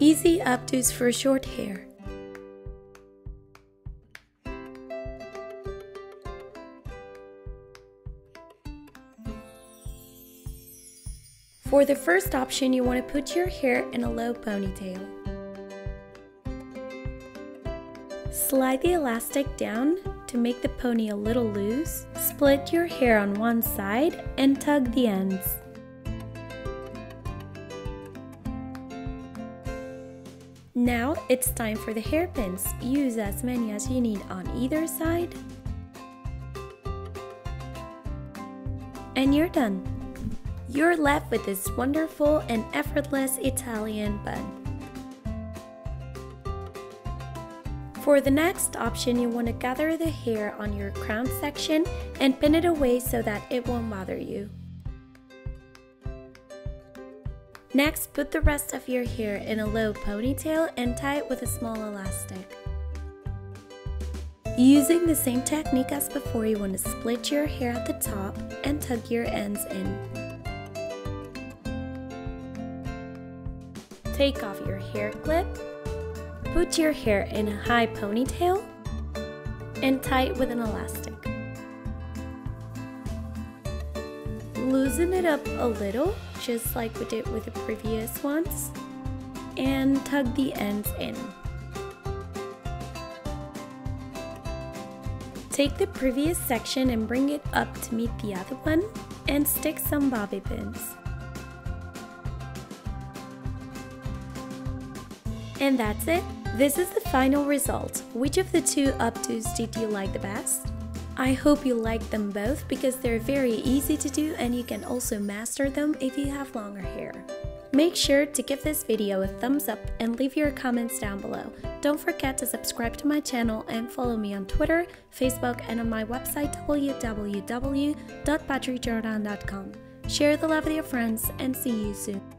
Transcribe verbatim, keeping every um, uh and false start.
Easy updos for short hair. For the first option, you want to put your hair in a low ponytail. Slide the elastic down to make the pony a little loose. Split your hair on one side and tug the ends. Now it's time for the hairpins. Use as many as you need on either side. And you're done. You're left with this wonderful and effortless Italian bun. For the next option, you want to gather the hair on your crown section and pin it away so that it won't bother you. Next, put the rest of your hair in a low ponytail and tie it with a small elastic. Using the same technique as before, you want to split your hair at the top and tug your ends in. Take off your hair clip, put your hair in a high ponytail, and tie it with an elastic. Loosen it up a little, just like we did with the previous ones, and tug the ends in. Take the previous section and bring it up to meet the other one, and stick some bobby pins. And that's it. This is the final result. Which of the two updos did you like the best? I hope you like them both because they're very easy to do and you can also master them if you have longer hair. Make sure to give this video a thumbs up and leave your comments down below. Don't forget to subscribe to my channel and follow me on Twitter, Facebook, and on my website w w w dot patrick jordan dot com. Share the love with your friends and see you soon.